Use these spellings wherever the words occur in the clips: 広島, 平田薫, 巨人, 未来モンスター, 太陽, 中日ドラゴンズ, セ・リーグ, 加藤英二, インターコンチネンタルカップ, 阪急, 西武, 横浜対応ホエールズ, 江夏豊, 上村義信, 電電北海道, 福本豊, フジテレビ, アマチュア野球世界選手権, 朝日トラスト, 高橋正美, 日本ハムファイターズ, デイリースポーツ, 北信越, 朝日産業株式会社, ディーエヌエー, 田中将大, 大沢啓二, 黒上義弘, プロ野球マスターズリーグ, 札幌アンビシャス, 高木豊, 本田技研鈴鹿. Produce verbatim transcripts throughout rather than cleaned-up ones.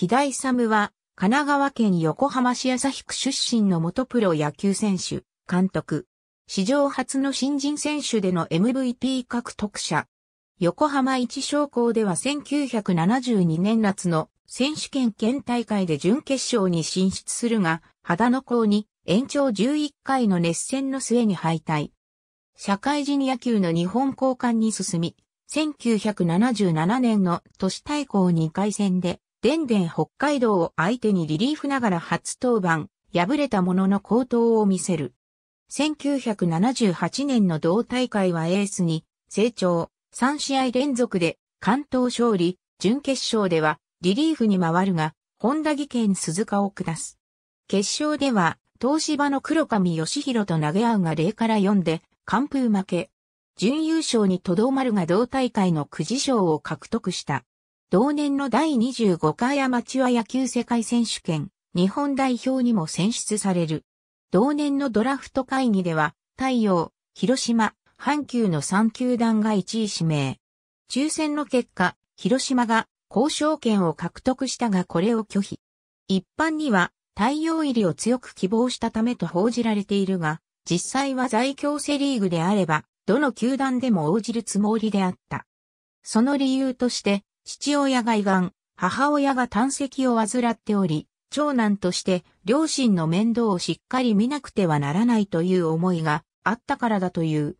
木田勇は、神奈川県横浜市旭区出身の元プロ野球選手、監督。史上初の新人選手での エムブイピー 獲得者。横浜一商工ではせんきゅうひゃくななじゅうにねん夏の選手権県大会で準決勝に進出するが、秦野高に延長じゅういっかいの熱戦の末に敗退。社会人野球の日本鋼管に進み、せんきゅうひゃくななじゅうななねんの都市対抗にかい戦で、電電北海道を相手にリリーフながら初登板、敗れたものの好投を見せる。せんきゅうひゃくななじゅうはちねんの同大会はエースに成長、さんしあい連続で完投勝利、準決勝ではリリーフに回るが、本田技研鈴鹿を下す。決勝では東芝の黒上義弘と投げ合うがゼロからよんで完封負け。準優勝にとどまるが同大会のくじ賞を獲得した。同年のだいにじゅうごかいアマチュア野球世界選手権、日本代表にも選出される。同年のドラフト会議では、太陽、広島、阪急のさんきゅうだんがいちい指名。抽選の結果、広島が交渉権を獲得したがこれを拒否。一般には太陽入りを強く希望したためと報じられているが、実際は在京セ・リーグであれば、どの球団でも応じるつもりであった。その理由として、父親が胃がん、母親が胆石を患っており、長男として両親の面倒をしっかり見なくてはならないという思いがあったからだという。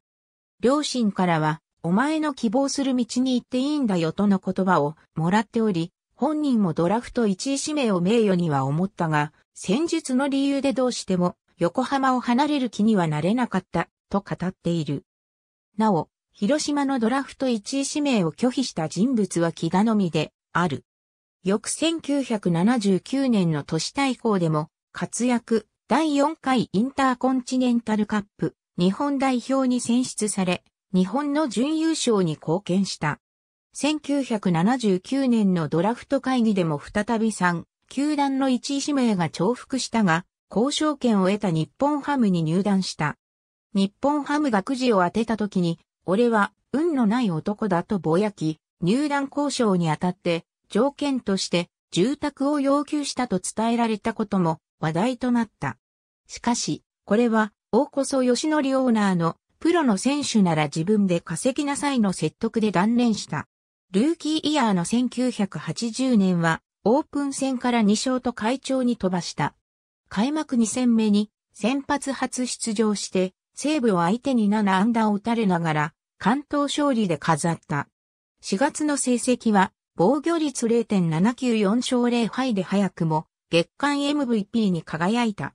両親からは、お前の希望する道に行っていいんだよとの言葉をもらっており、本人もドラフトいちい指名を名誉には思ったが、戦術の理由でどうしても横浜を離れる気にはなれなかったと語っている。なお、広島のドラフトいちい指名を拒否した人物は木田のみである。翌せんきゅうひゃくななじゅうきゅうねんの都市対抗でも活躍、だいよんかいインターコンチネンタルカップ、日本代表に選出され、日本の準優勝に貢献した。せんきゅうひゃくななじゅうきゅうねんのドラフト会議でも再びさんきゅうだんのいちい指名が重複したが、交渉権を得た日本ハムに入団した。日本ハムがくじを当てた時に、俺は運のない男だとぼやき、入団交渉にあたって、条件として住宅を要求したと伝えられたことも話題となった。しかし、これは大こそ義則オーナーのプロの選手なら自分で稼ぎなさいの説得で断念した。ルーキーイヤーのせんきゅうひゃくはちじゅうねんはオープン戦からにしょうと快調に飛ばした。開幕にせんめに先発初出場して西武を相手にななあんだを打たれながら完投勝利で飾った。しがつの成績は防御率 ゼロてんななきゅうよん 勝ゼロ敗で早くも月間 エムブイピー に輝いた。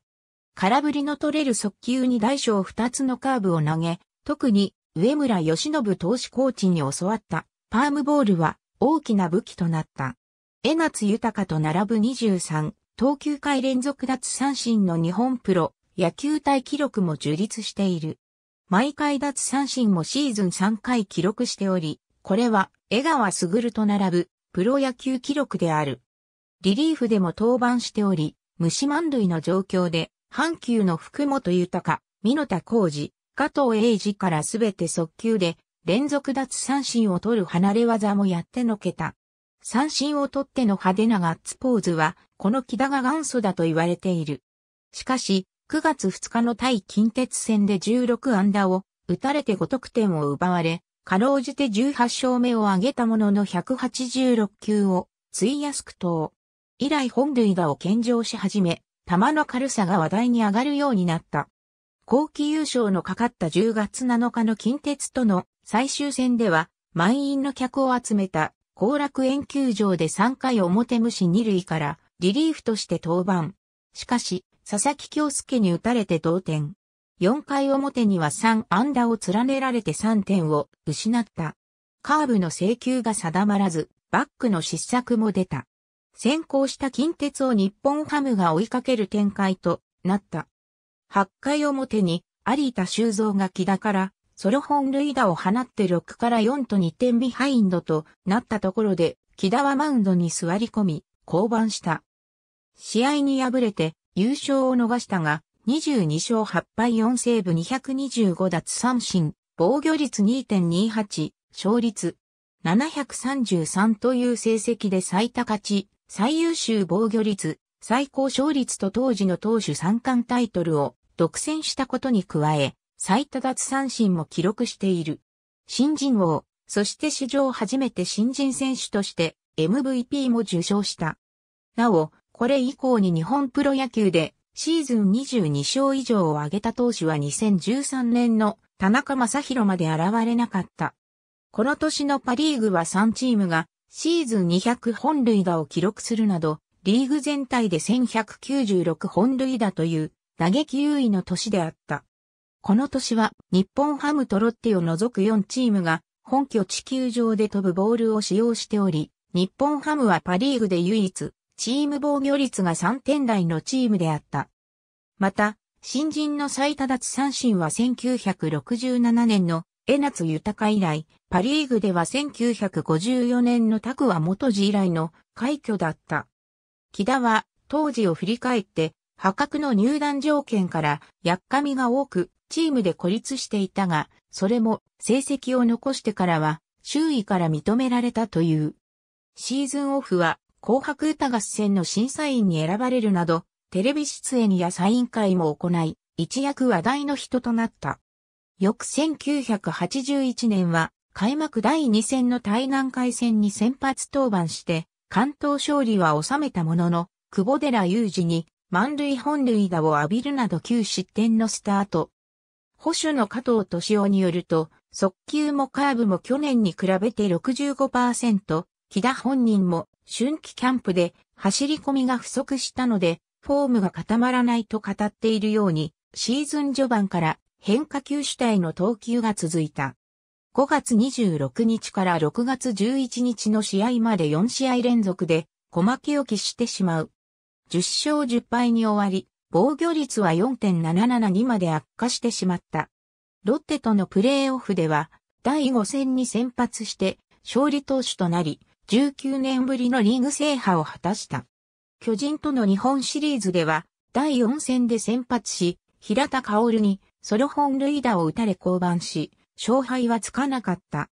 空振りの取れる速球に大小ふたつのカーブを投げ、特に上村義信投手コーチに教わったパームボールは大きな武器となった。江夏豊と並ぶにじゅうさんとうきゅうかい連続奪三振の日本プロ野球タイ記録も樹立している。毎回奪三振もシーズンさんかい記録しており、これは江川卓と並ぶプロ野球記録である。リリーフでも登板しており、無四満塁の状況で、阪急の福本豊、蓑田浩二、加藤英二からすべて速球で、連続奪三振を取る離れ技もやってのけた。三振を取っての派手なガッツポーズは、この木田が元祖だと言われている。しかし、くがつふつかの対近鉄戦でじゅうろくあんだを、打たれてごとくてんを奪われ、かろうじてじゅうはっしょうめを挙げたもののひゃくはちじゅうろっきゅうを費やす苦闘。以来本塁打を献上し始め、球の軽さが話題に上がるようになった。後期優勝のかかったじゅうがつなのかの近鉄との最終戦では、満員の客を集めた後楽園球場でさんかいおもて無視にるいからリリーフとして登板。しかし、佐々木恭介に打たれて同点。よんかいおもてにはさんあんだを連ねられてさんてんを失った。カーブの制球が定まらず、バックの失策も出た。先行した近鉄を日本ハムが追いかける展開となった。はちかいおもてに有田修三が木田からソロ本塁打を放ってろくからよんとにてんビハインドとなったところで木田はマウンドに座り込み降板した。試合に敗れて優勝を逃したが、にじゅうにしょうはちぱいよんセーブにひゃくにじゅうごだつさんしん、防御率 にてんにはち、勝率ななひゃくさんじゅうさんという成績で最多勝ち、最優秀防御率、最高勝率と当時の投手三冠タイトルを独占したことに加え、最多奪三振も記録している。新人王、そして史上初めて新人選手として エムブイピー も受賞した。なお、これ以降に日本プロ野球でシーズンにじゅうにしょう以上を挙げた投手はにせんじゅうさんねんの田中将大まで現れなかった。この年のパ・リーグはさんチームがシーズンにひゃくほんるいだを記録するなど、リーグ全体でせんひゃくきゅうじゅうろくほんるいだという打撃優位の年であった。この年は日本ハムとロッテを除くよんチームが本拠地球場で飛ぶボールを使用しており、日本ハムはパ・リーグで唯一、チーム防御率がさんてんだいのチームであった。また、新人の最多奪三振はせんきゅうひゃくろくじゅうななねんの江夏豊以来、パ・リーグではせんきゅうひゃくごじゅうよねんの田桑基次以来の快挙だった。木田は当時を振り返って破格の入団条件からやっかみが多くチームで孤立していたが、それも成績を残してからは周囲から認められたという。シーズンオフは紅白歌合戦の審査員に選ばれるなどテレビ出演やサイン会も行い一躍話題の人となった。翌せんきゅうひゃくはちじゅういちねんは開幕だいにせんの対南海戦に先発登板して完投勝利は収めたものの、久保寺雄司に満塁本塁打を浴びるなどきゅうしってんのスタート。捕手の加藤敏夫によると、速球もカーブも去年に比べて ろくじゅうごパーセント、木田本人も春季キャンプで走り込みが不足したので、フォームが固まらないと語っているように、シーズン序盤から変化球主体の投球が続いた。ごがつにじゅうろくにちからろくがつじゅういちにちの試合までよんしあいれんぞくで小負けを喫してしまう。じゅっしょうじゅっぱいに終わり、防御率は よんてんなななな にまで悪化してしまった。ロッテとのプレーオフではだいごせんに先発して勝利投手となり、じゅうきゅうねんぶりのリーグ制覇を果たした。巨人との日本シリーズではだいよんせんで先発し、平田薫にソロ本塁打を打たれ降板し、勝敗はつかなかった。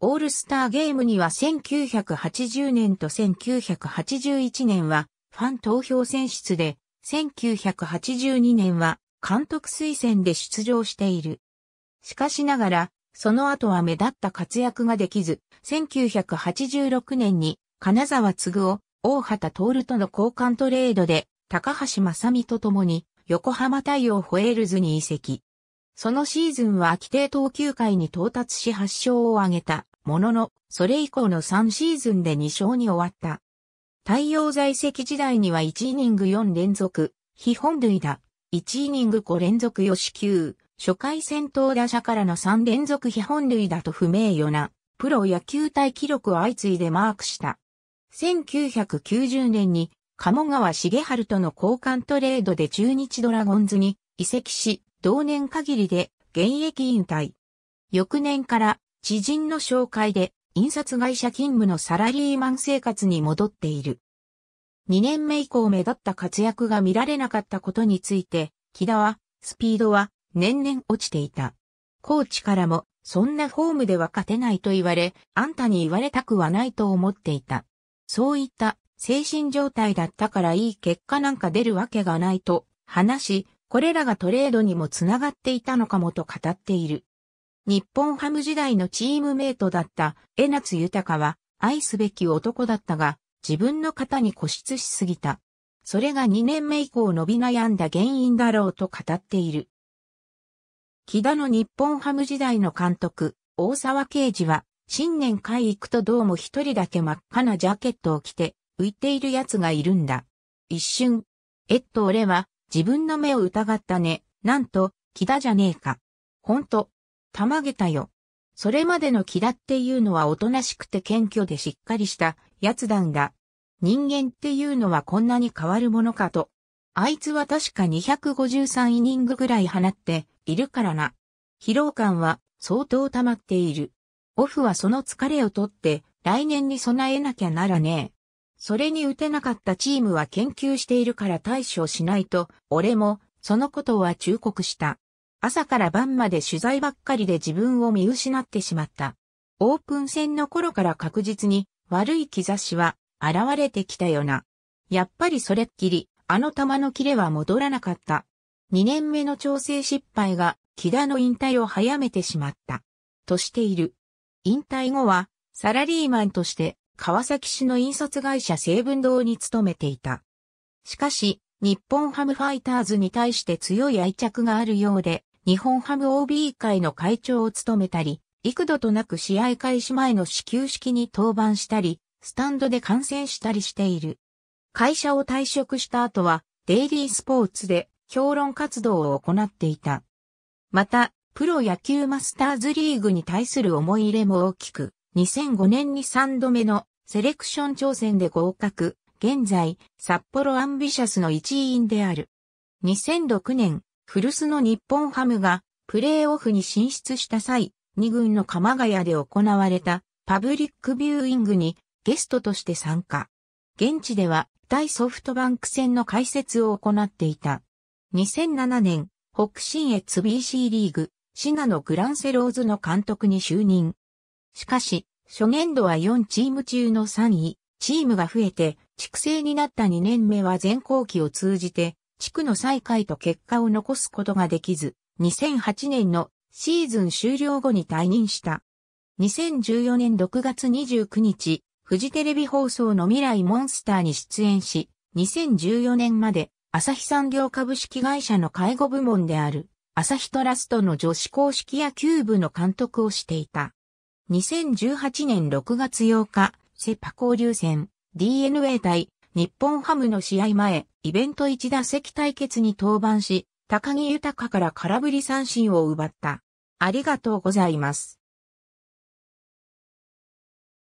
オールスターゲームにはせんきゅうひゃくはちじゅうねんとせんきゅうひゃくはちじゅういちねんはファン投票選出で、せんきゅうひゃくはちじゅうにねんは監督推薦で出場している。しかしながら、その後は目立った活躍ができず、せんきゅうひゃくはちじゅうろくねんに金沢継を大畑徹との交換トレードで、高橋正美と共に横浜対応ホエールズに移籍。そのシーズンは規定投球回に到達しはっしょうを挙げたものの、それ以降のさんシーズンでにしょうに終わった。太陽在籍時代にはいちイニングよんれんぞく、被本塁打、いちイニングごれんぞく予死球、初回先頭打者からのさんれんぞく被本塁打と不名誉な、プロ野球タイ記録を相次いでマークした。せんきゅうひゃくきゅうじゅうねんに鴨川茂春との交換トレードで中日ドラゴンズに移籍し、同年限りで現役引退。翌年から知人の紹介で印刷会社勤務のサラリーマン生活に戻っている。にねんめ以降目立った活躍が見られなかったことについて、木田はスピードは年々落ちていた。コーチからもそんなフォームでは勝てないと言われ、あんたに言われたくはないと思っていた。そういった精神状態だったからいい結果なんか出るわけがないと話し、これらがトレードにもつながっていたのかもと語っている。日本ハム時代のチームメイトだった江夏豊は愛すべき男だったが自分の肩に固執しすぎた。それがにねんめ以降伸び悩んだ原因だろうと語っている。木田の日本ハム時代の監督、大沢啓二は新年会行くとどうも一人だけ真っ赤なジャケットを着て浮いている奴がいるんだ。一瞬。えっと俺は自分の目を疑ったね。なんと、木田じゃねえか。ほんと、たまげたよ。それまでの木田っていうのはおとなしくて謙虚でしっかりしたやつなんだ。人間っていうのはこんなに変わるものかと。あいつは確かにひゃくごじゅうさんイニングぐらい放っているからな。疲労感は相当溜まっている。オフはその疲れをとって来年に備えなきゃならねえ。それに打てなかったチームは研究しているから対処しないと、俺も、そのことは忠告した。朝から晩まで取材ばっかりで自分を見失ってしまった。オープン戦の頃から確実に悪い兆しは現れてきたよな。やっぱりそれっきり、あの球のキレは戻らなかった。にねんめの調整失敗が、木田の引退を早めてしまった。としている。引退後は、サラリーマンとして、川崎市の印刷会社西文堂に勤めていた。しかし、日本ハムファイターズに対して強い愛着があるようで、日本ハム オービー 会の会長を務めたり、幾度となく試合開始前の始球式に登板したり、スタンドで観戦したりしている。会社を退職した後は、デイリースポーツで評論活動を行っていた。また、プロ野球マスターズリーグに対する思い入れも大きく、にせんごねんにさんどめのセレクション挑戦で合格、現在、札幌アンビシャスの一員である。にせんろくねん、古巣の日本ハムがプレーオフに進出した際、に軍の鎌ヶ谷で行われたパブリックビューイングにゲストとして参加。現地では対ソフトバンク戦の解説を行っていた。にせんななねん、北信越 ビーシー リーグ、滋賀のグランセローズの監督に就任。しかし、初年度はよんチーム中のさんい、チームが増えて、地区制になったにねんめは全後期を通じて、地区の最下位と結果を残すことができず、にせんはちねんのシーズン終了後に退任した。にせんじゅうよねんろくがつにじゅうくにち、フジテレビ放送の未来モンスターに出演し、にせんじゅうよねんまで、朝日産業株式会社の介護部門である、朝日トラストの女子硬式野球部の監督をしていた。にせんじゅうはちねんろくがつようか、セパ交流戦、ディーエヌエー 対日本ハムの試合前、イベントいち打席対決に登板し、高木豊から空振り三振を奪った。ありがとうございます。